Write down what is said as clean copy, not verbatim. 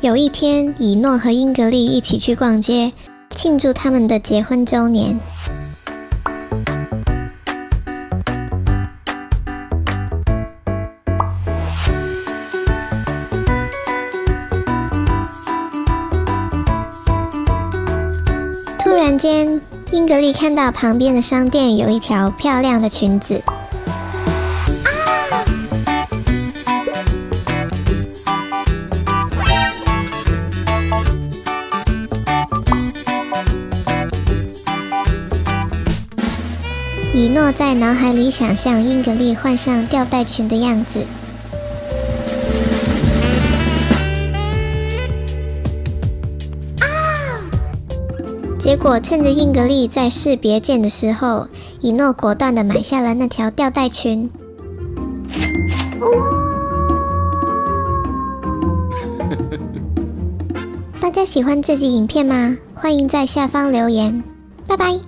有一天，以诺和英格丽一起去逛街，庆祝他们的结婚周年。突然间，英格丽看到旁边的商店有一条漂亮的裙子。 以诺在脑海里想象英格丽换上吊带裙的样子。结果趁着英格丽在试别件的时候，以诺果断地买下了那条吊带裙。大家喜欢这集影片吗？欢迎在下方留言。拜拜。